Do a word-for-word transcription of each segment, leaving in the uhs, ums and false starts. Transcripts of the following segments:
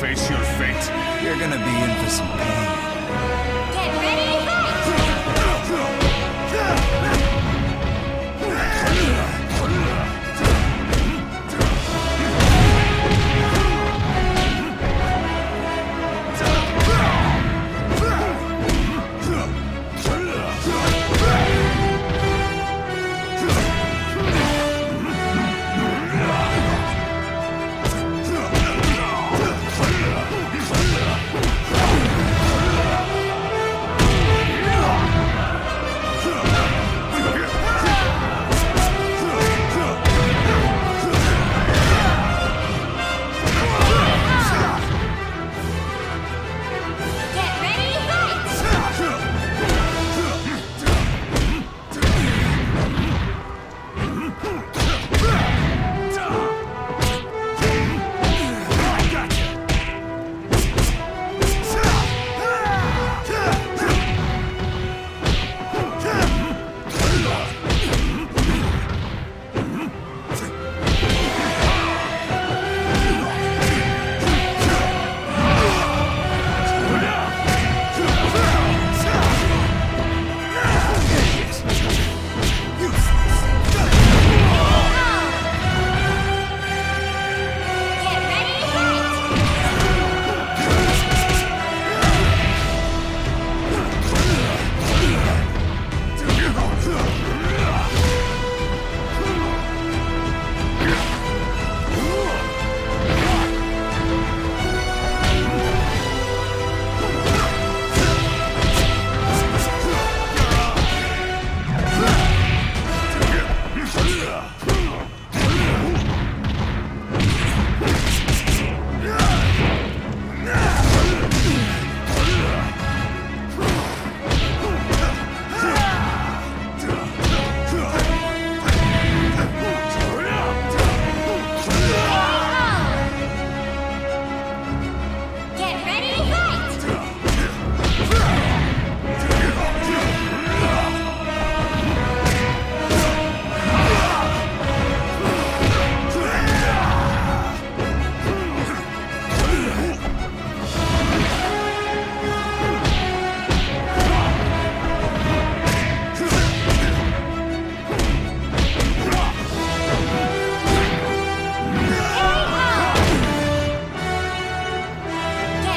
face your fate, you're gonna be in for some pain. Get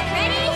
ready,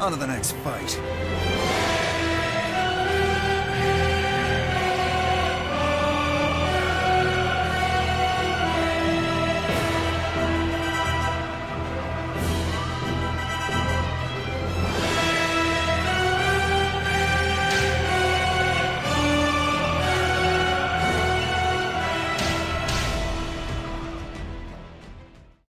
on to the next fight.